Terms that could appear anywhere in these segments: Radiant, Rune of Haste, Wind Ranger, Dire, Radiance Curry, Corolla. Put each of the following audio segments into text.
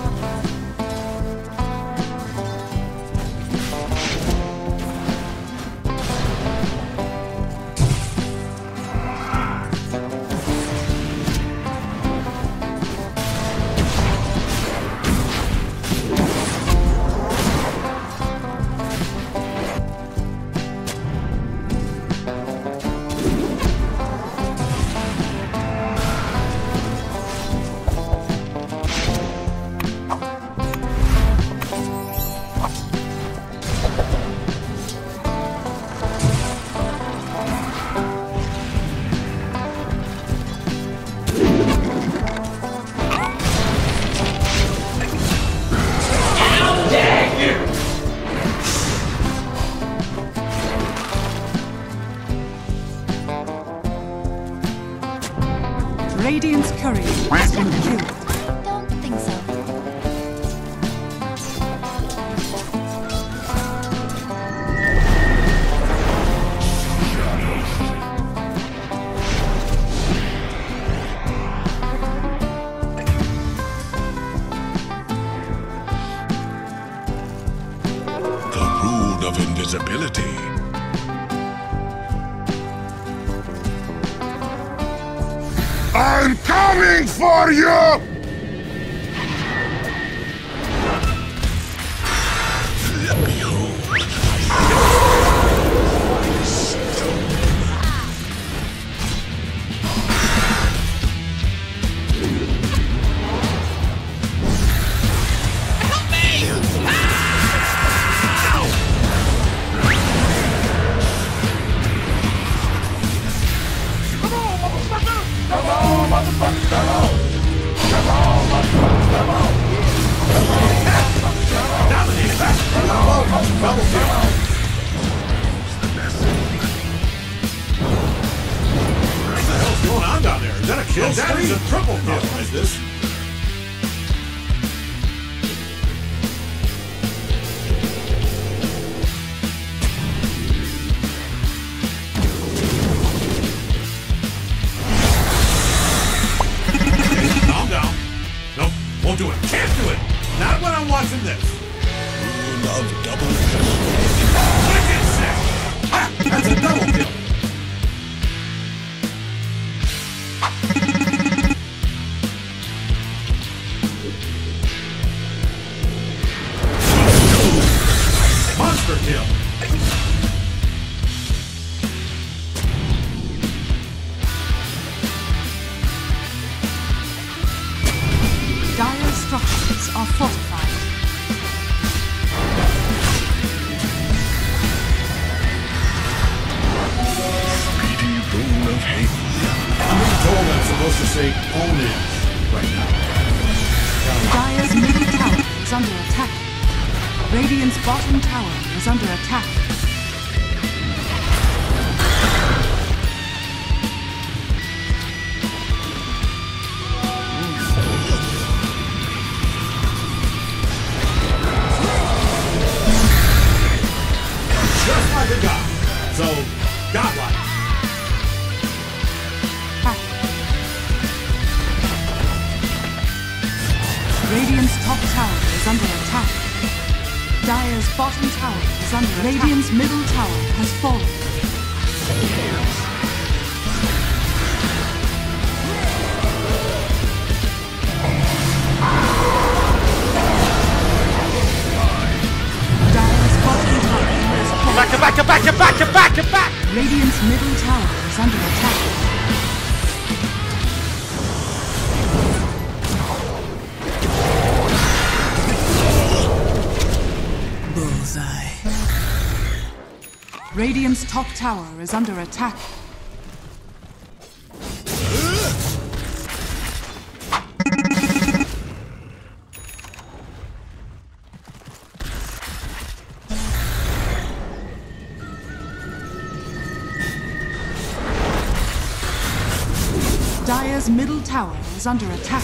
Radiance Curry has been killed. I don't think so. The Rune of Invisibility. I'm coming for you! Behold, I Help me! Come on, motherfucker! What the hell's going on down there? Is that a kill streak? That is a triple kill. Is this? Watching this. Rune of double kill. Wicked sick! Ha! That's a double kill. Monster kill. Dire structures are fortified. I'm supposed to say ownage right now. Dire's middle tower is under attack. Radiant's bottom tower is under attack. Radiant's top tower is under attack. Dire's bottom tower is under attack. Radiant's middle tower has fallen. Dire's bottom tower is fallen. Back! Radiant's middle tower is under attack. Radiant's top tower is under attack. Dire's middle tower is under attack.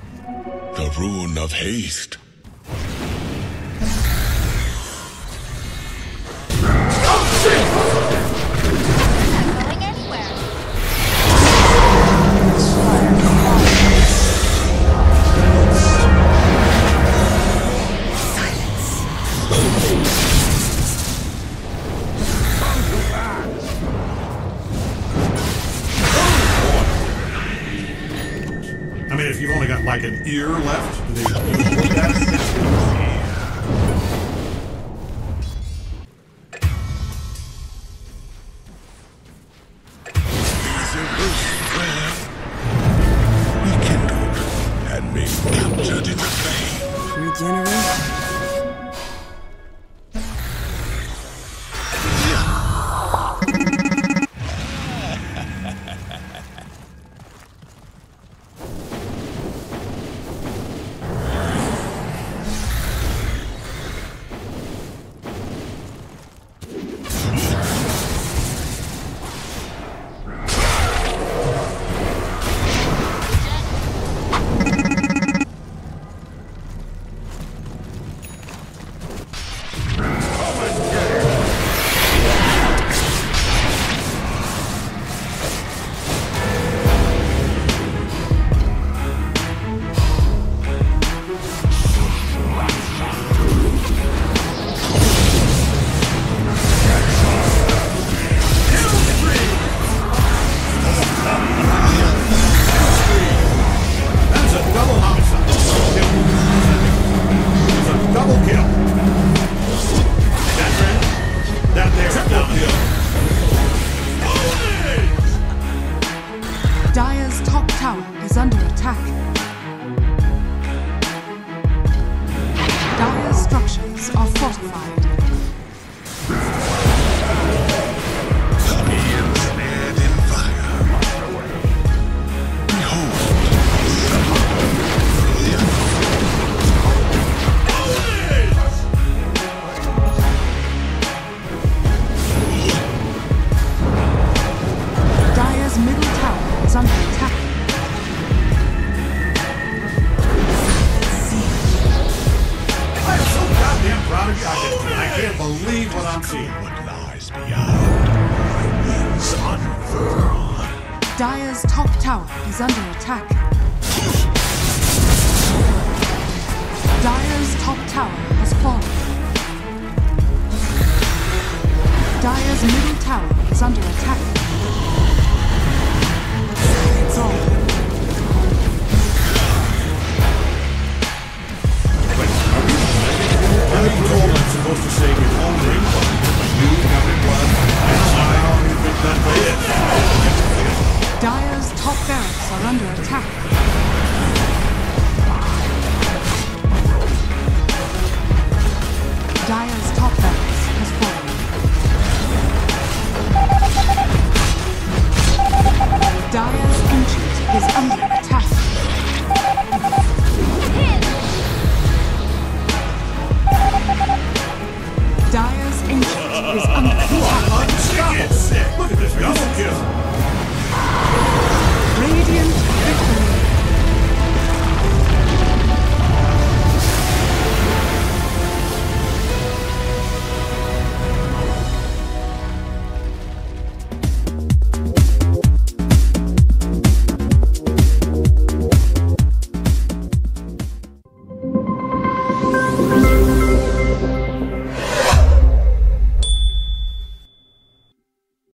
The Rune of Haste. If you've only got like an ear left, they use that. And be captured in the bay. Regeneration. Dire's top tower is under attack. Dire's structures are fortified. I can't believe what I'm seeing. What lies beyond, my wings unfurl. Dire's top tower is under attack. Dire's top tower has fallen. Dire's middle tower is under attack. That way. Dire's top barracks are under attack. Dire's top barracks has fallen. Dire's ancient is under attack.